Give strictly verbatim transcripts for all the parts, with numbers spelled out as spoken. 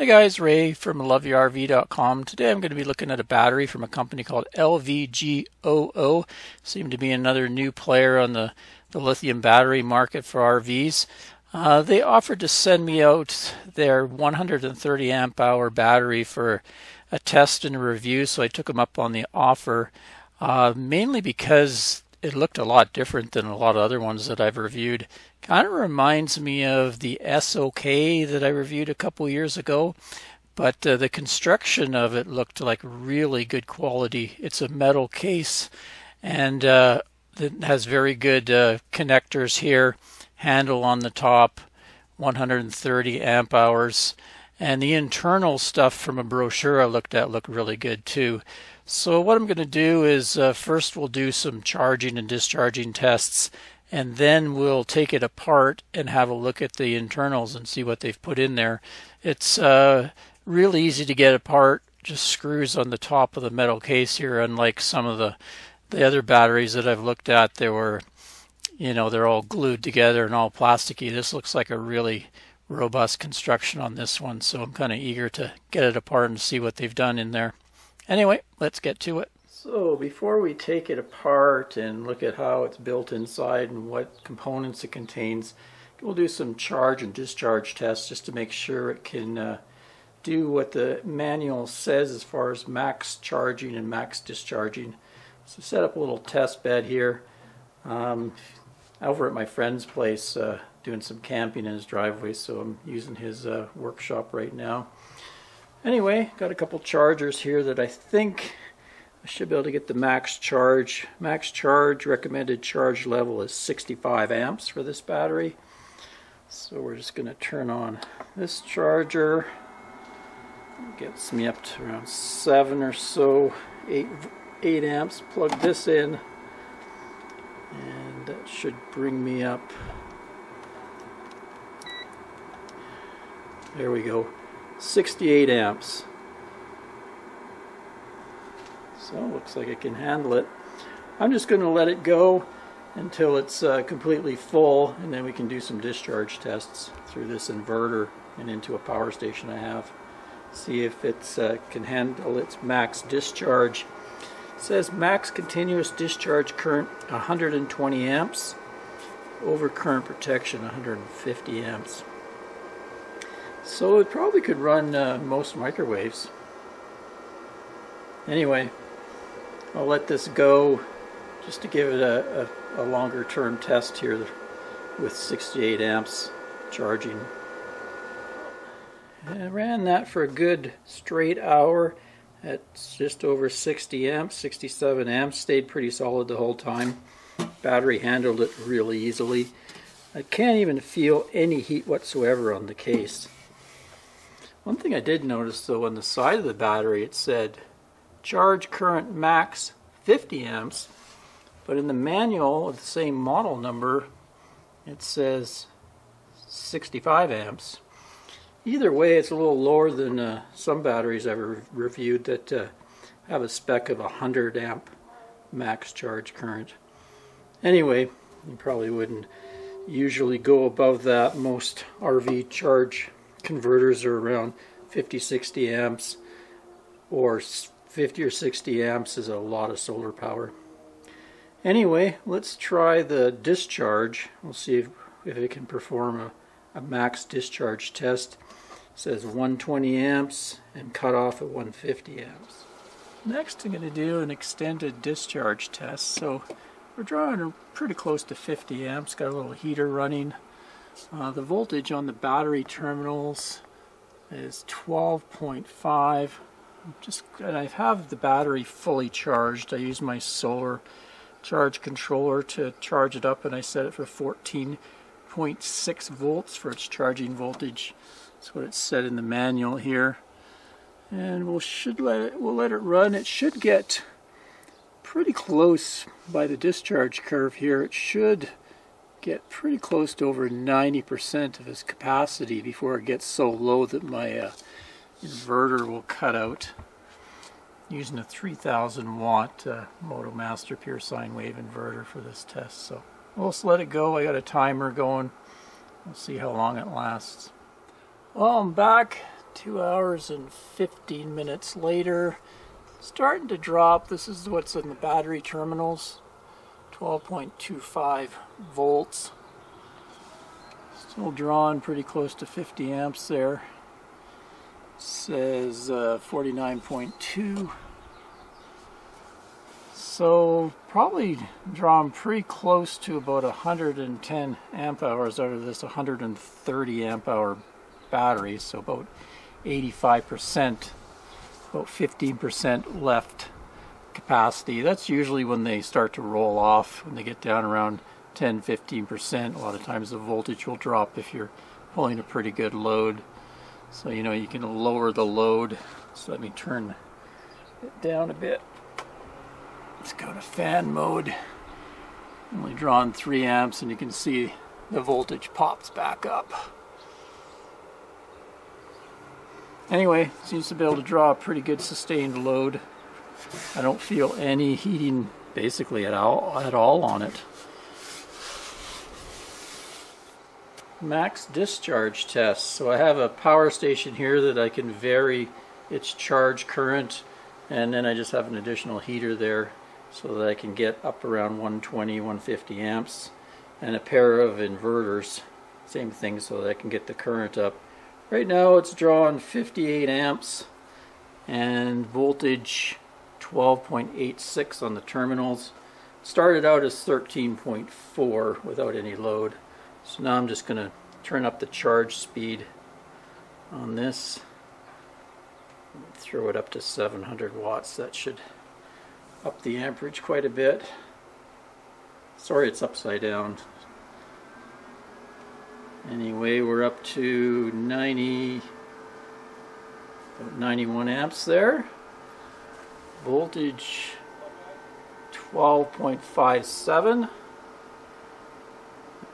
Hey guys, Ray from love your R V dot com. Today I'm going to be looking at a battery from a company called L V G O O. Seem to be another new player on the, the lithium battery market for R Vs. Uh, they offered to send me out their one hundred thirty amp hour battery for a test and a review, so I took them up on the offer, uh, mainly because it looked a lot different than a lot of other ones that I've reviewed. Kind of reminds me of the S O K that I reviewed a couple years ago, but uh, the construction of it looked like really good quality. It's a metal case, and uh, it has very good uh, connectors here, handle on the top, one hundred thirty amp hours, and the internal stuff from a brochure I looked at looked really good too. So what I'm going to do is uh, first we'll do some charging and discharging tests, and then we'll take it apart and have a look at the internals and see what they've put in there. It's uh, really easy to get apart, just screws on the top of the metal case here, unlike some of the, the other batteries that I've looked at. They were, you know, they're all glued together and all plasticky. This looks like a really robust construction on this one, so I'm kind of eager to get it apart and see what they've done in there. Anyway, let's get to it. So before we take it apart and look at how it's built inside and what components it contains, we'll do some charge and discharge tests just to make sure it can uh, do what the manual says as far as max charging and max discharging. So set up a little test bed here um, over at my friend's place. Uh, doing some camping in his driveway, so I'm using his uh, workshop right now. Anyway, got a couple chargers here that I think I should be able to get the max charge. Max charge recommended charge level is sixty-five amps for this battery. So we're just going to turn on this charger. Gets me up to around seven or so, eight, eight amps. Plug this in, and that should bring me up. There we go, sixty-eight amps. So it looks like it can handle it. I'm just going to let it go until it's uh, completely full, and then we can do some discharge tests through this inverter and into a power station I have. See if it uh, can handle its max discharge. It says max continuous discharge current one hundred twenty amps, over current protection one hundred fifty amps. So it probably could run uh, most microwaves. Anyway, I'll let this go just to give it a, a, a longer term test here with sixty-eight amps charging. And I ran that for a good straight hour at just over sixty amps, sixty-seven amps, stayed pretty solid the whole time. Battery handled it really easily. I can't even feel any heat whatsoever on the case. One thing I did notice though, on the side of the battery it said charge current max fifty amps, but in the manual of the same model number it says sixty-five amps. Either way, it's a little lower than uh, some batteries I've re reviewed that uh, have a spec of one hundred amp max charge current. Anyway, you probably wouldn't usually go above that. Most R V charge converters are around fifty sixty amps, or fifty or sixty amps is a lot of solar power. Anyway, let's try the discharge. We'll see if, if it can perform a, a max discharge test. It says one hundred twenty amps and cut off at one hundred fifty amps. Next I'm going to do an extended discharge test. So we're drawing pretty close to fifty amps, got a little heater running. Uh, the voltage on the battery terminals is twelve point five. Just, and I have the battery fully charged. I use my solar charge controller to charge it up, and I set it for fourteen point six volts for its charging voltage. That's what it's set in the manual here. And we'll should let it we'll let it run. It should get pretty close by the discharge curve here. It should get pretty close to over ninety percent of its capacity before it gets so low that my uh, inverter will cut out. I'm using a three thousand watt uh, MotoMaster Pure Sine Wave inverter for this test, so we'll just let it go. I got a timer going. We'll see how long it lasts. Well, I'm back, Two hours and fifteen minutes later, starting to drop. This is what's in the battery terminals, twelve point two five volts. Still drawing pretty close to fifty amps there. It says uh, forty-nine point two. So probably drawn pretty close to about one hundred ten amp hours out of this one hundred thirty amp hour battery. So about eighty-five percent, about fifteen percent left capacity. That's usually when they start to roll off, when they get down around ten to fifteen percent. A lot of times the voltage will drop if you're pulling a pretty good load. So, you know, you can lower the load. So let me turn it down a bit. Let's go to fan mode. Only drawn three amps and you can see the voltage pops back up. Anyway, seems to be able to draw a pretty good sustained load. I don't feel any heating basically at all, at all on it. Max discharge test. So I have a power station here that I can vary its charge current, and then I just have an additional heater there so that I can get up around one twenty, one fifty amps, and a pair of inverters, same thing, so that I can get the current up. Right now it's drawing fifty-eight amps and voltage twelve point eight six on the terminals. Started out as thirteen point four without any load. So now I'm just going to turn up the charge speed on this, throw it up to seven hundred watts. That should up the amperage quite a bit. Sorry, it's upside down. Anyway, we're up to ninety, about ninety-one amps there. Voltage twelve point five seven.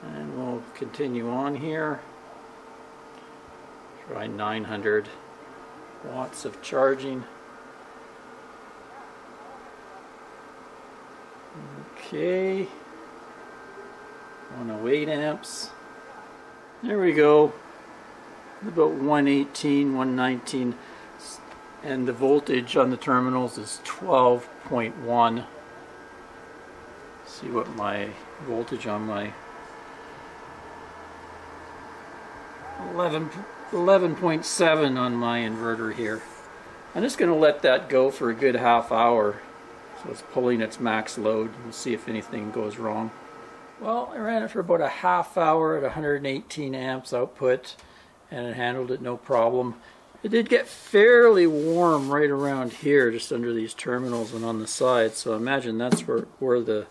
And we'll continue on here. Try nine hundred watts of charging. Okay. one oh eight amps. There we go. About one eighteen, one nineteen. And the voltage on the terminals is twelve point one. See what my voltage on my eleven point seven on my inverter here. I'm just going to let that go for a good half hour. So it's pulling its max load. We'll see if anything goes wrong. Well, I ran it for about a half hour at one hundred eighteen amps output, and it handled it no problem. It did get fairly warm right around here, just under these terminals and on the side. So I imagine that's where, where the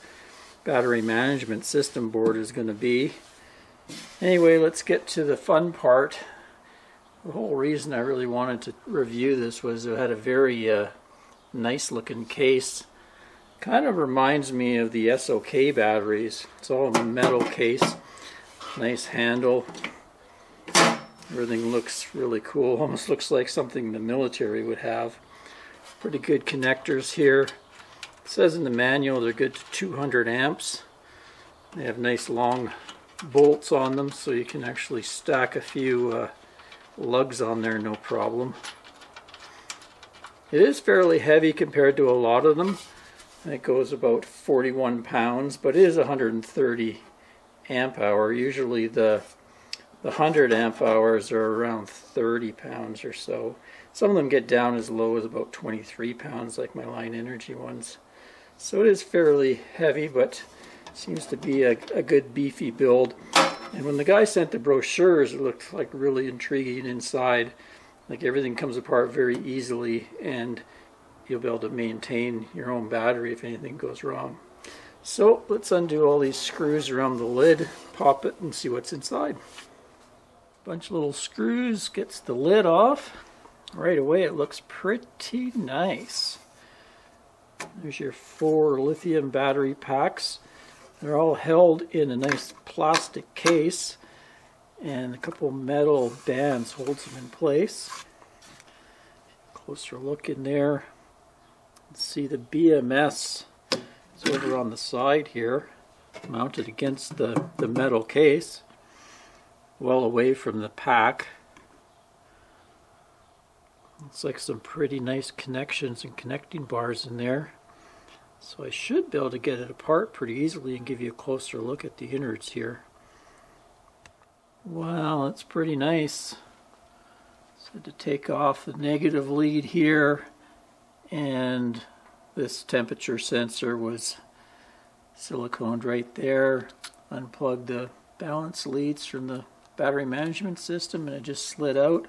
battery management system board is going to be. Anyway, let's get to the fun part. The whole reason I really wanted to review this was it had a very uh, nice looking case. Kind of reminds me of the S O K batteries. It's all in a metal case. Nice handle. Everything looks really cool. Almost looks like something the military would have. Pretty good connectors here. It says in the manual they're good to two hundred amps. They have nice long bolts on them, so you can actually stack a few uh, lugs on there no problem. It is fairly heavy compared to a lot of them. It goes about forty-one pounds, but it is one hundred thirty amp hour. Usually the, the one hundred amp hours are around thirty pounds or so. Some of them get down as low as about twenty-three pounds, like my Line Energy ones. So it is fairly heavy, but seems to be a, a good beefy build. And when the guy sent the brochures, it looked like really intriguing inside. Like everything comes apart very easily, and you'll be able to maintain your own battery if anything goes wrong. So let's undo all these screws around the lid, pop it, and see what's inside. Bunch of little screws, gets the lid off. Right away it looks pretty nice. There's your four lithium battery packs. They're all held in a nice plastic case, and a couple metal bands holds them in place. Closer look in there. See the B M S is over on the side here, mounted against the, the metal case, well away from the pack. Looks like some pretty nice connections and connecting bars in there. So I should be able to get it apart pretty easily and give you a closer look at the innards here. Wow, that's pretty nice. So to take off the negative lead here, and this temperature sensor was siliconed right there. Unplugged the balance leads from the battery management system and it just slid out.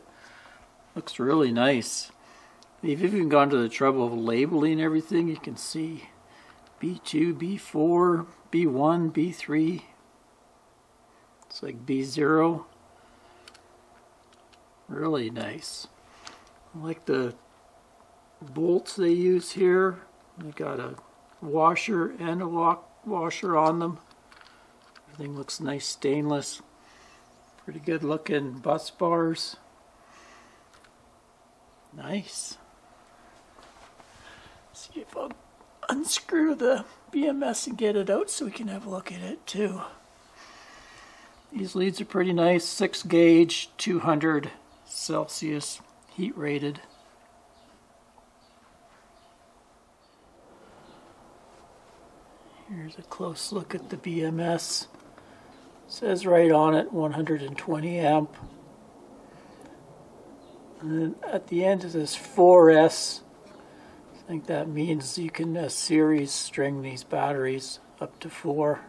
Looks really nice. They've even gone to the trouble of labeling everything. You can see B two, B four, B one, B three. It's like B zero. Really nice. I like the bolts they use here. They've got a washer and a lock washer on them. Everything looks nice stainless. Pretty good looking bus bars. Nice. Let's see if I'll unscrew the B M S and get it out so we can have a look at it too. These leads are pretty nice. six gauge, two hundred Celsius, heat rated. Here's a close look at the B M S. It says right on it one hundred twenty amp. And then at the end of this four S, I think that means you can uh, series string these batteries up to four.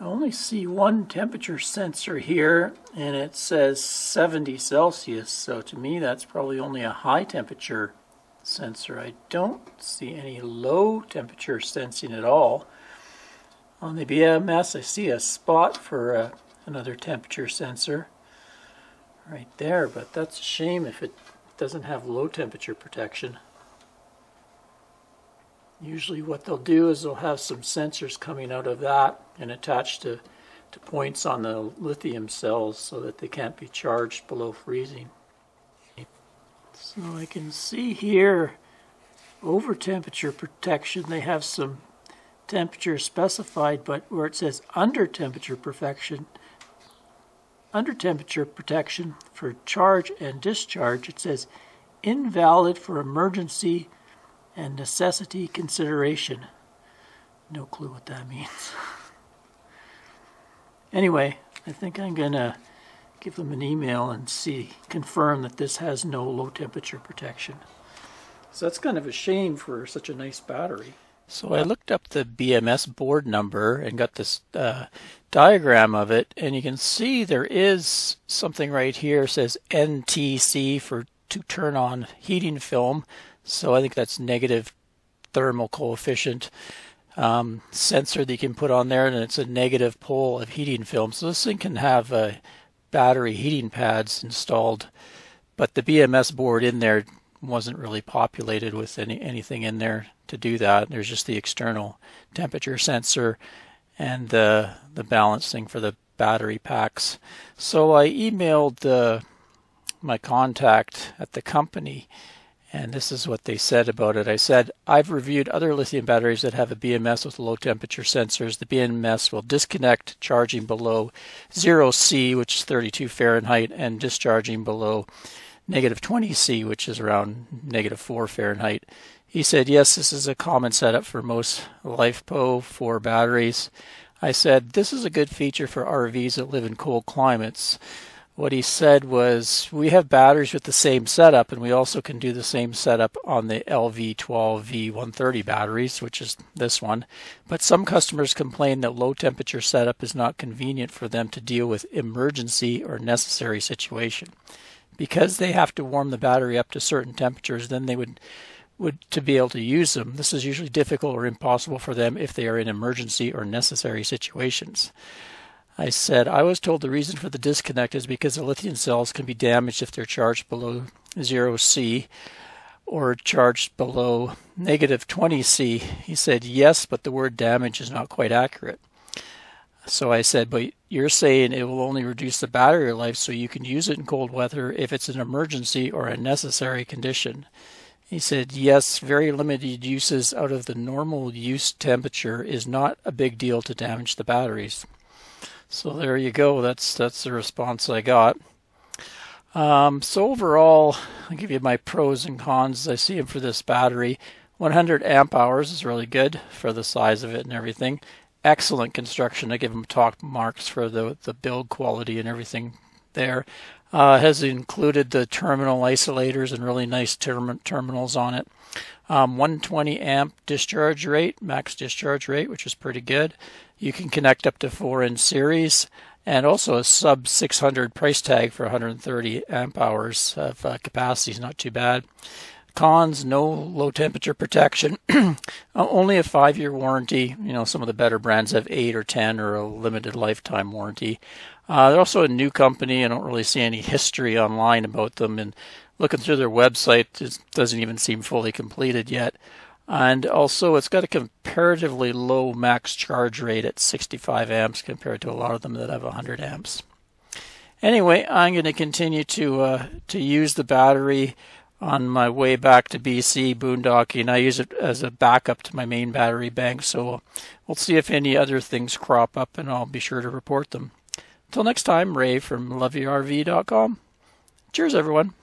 I only see one temperature sensor here and it says seventy Celsius, so to me that's probably only a high temperature sensor. I don't see any low temperature sensing at all. On the B M S I see a spot for uh, another temperature sensor right there, but that's a shame if it doesn't have low temperature protection. Usually what they'll do is they'll have some sensors coming out of that and attached to, to points on the lithium cells so that they can't be charged below freezing. So I can see here, over temperature protection, they have some temperature specified, but where it says under temperature perfection, under temperature protection for charge and discharge, it says invalid for emergency and necessity consideration. No clue what that means. Anyway, I think I'm gonna give them an email and see, confirm that this has no low temperature protection. So that's kind of a shame for such a nice battery. So I looked up the B M S board number and got this uh, diagram of it, and you can see there is something right here. It says N T C for to turn on heating film. So I think that's negative thermal coefficient um, sensor that you can put on there, and it's a negative pole of heating film. So this thing can have a battery heating pads installed, but the B M S board in there wasn't really populated with any anything in there to do that. There's just the external temperature sensor and the the balancing for the battery packs. So I emailed the my contact at the company, and this is what they said about it. I said, I've reviewed other lithium batteries that have a B M S with low temperature sensors. The B M S will disconnect charging below zero C, which is thirty-two Fahrenheit, and discharging below negative twenty C, which is around negative four Fahrenheit. He said, yes, this is a common setup for most LiFePO four batteries. I said, this is a good feature for R Vs that live in cold climates. What he said was, we have batteries with the same setup, and we also can do the same setup on the L V twelve V one thirty batteries, which is this one. But some customers complain that low temperature setup is not convenient for them to deal with emergency or necessary situation. Because they have to warm the battery up to certain temperatures, then they would, would to be able to use them. This is usually difficult or impossible for them if they are in emergency or necessary situations. I said, I was told the reason for the disconnect is because the lithium cells can be damaged if they're charged below zero C or charged below negative twenty C. He said, yes, but the word damage is not quite accurate. So I said, but you're saying it will only reduce the battery life so you can use it in cold weather if it's an emergency or a necessary condition. He said, yes, very limited uses out of the normal use temperature is not a big deal to damage the batteries. So there you go. That's that's the response I got. Um, so overall, I'll give you my pros and cons as I see them for this battery. one hundred amp hours is really good for the size of it and everything. Excellent construction. I give them top marks for the, the build quality and everything there. Uh, has included the terminal isolators and really nice term terminals on it. Um, one hundred twenty amp discharge rate, max discharge rate, which is pretty good. You can connect up to four in series, and also a sub six hundred price tag for one hundred thirty amp hours of uh, capacity is not too bad. Cons, no low temperature protection, only a five-year warranty. You know, some of the better brands have eight or ten or a limited lifetime warranty. Uh, they're also a new company. I don't really see any history online about them, and looking through their website, it doesn't even seem fully completed yet. And also, it's got a comparatively low max charge rate at sixty-five amps compared to a lot of them that have one hundred amps. Anyway, I'm going to continue to uh, to use the battery on my way back to B C boondocking. I use it as a backup to my main battery bank, so we'll see if any other things crop up, and I'll be sure to report them. Until next time, Ray from love your R V dot com. Cheers, everyone.